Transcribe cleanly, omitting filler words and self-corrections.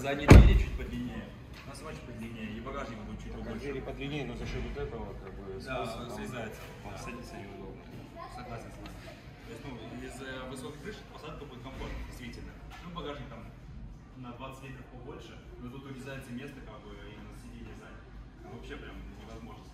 Задние двери чуть подлиннее. У нас мальчик подлиннее, и багажник будет чуть побольше. Двери подлиннее, но за счет вот этого как бы... Да, он срезается. Да. Садится неудобно. Согласен с вами. То есть, ну, из-за высокой крыши посадка будет комфортно, действительно. Ну, багажник там на 20 литров побольше, но тут урезается место, как бы, и на сиденье сзади. Вообще прям невозможно.